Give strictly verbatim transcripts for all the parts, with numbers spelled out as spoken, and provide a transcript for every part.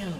kill.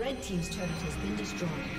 Red team's turret has been destroyed.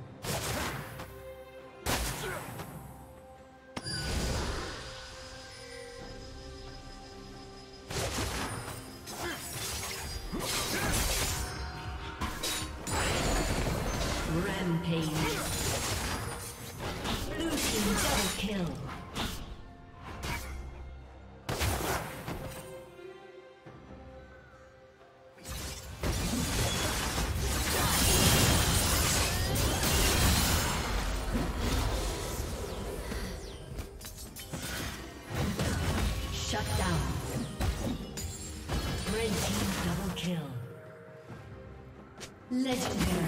Rampage. Blue team double kill. Legendary.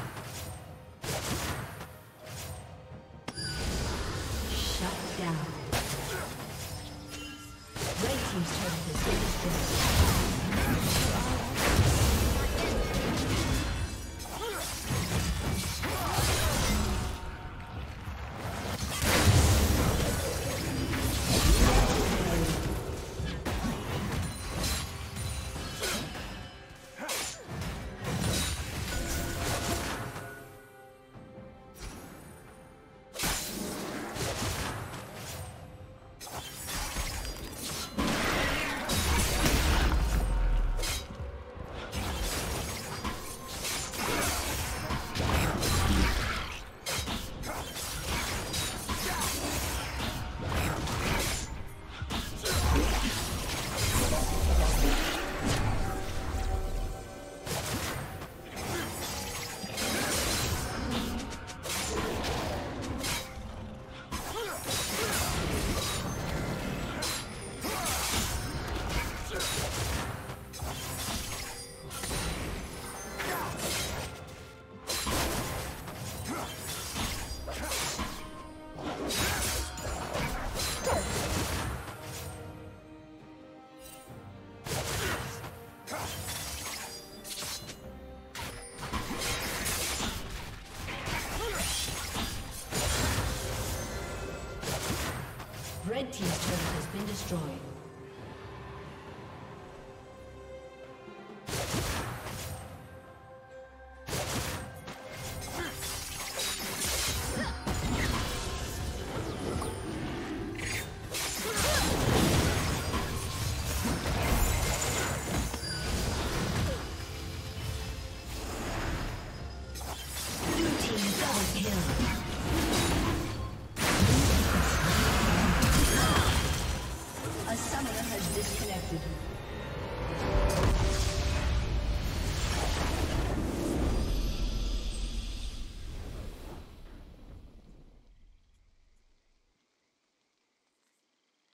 Shut down. Red team's turret has been destroyed. Red team's turret has been destroyed. Disconnected.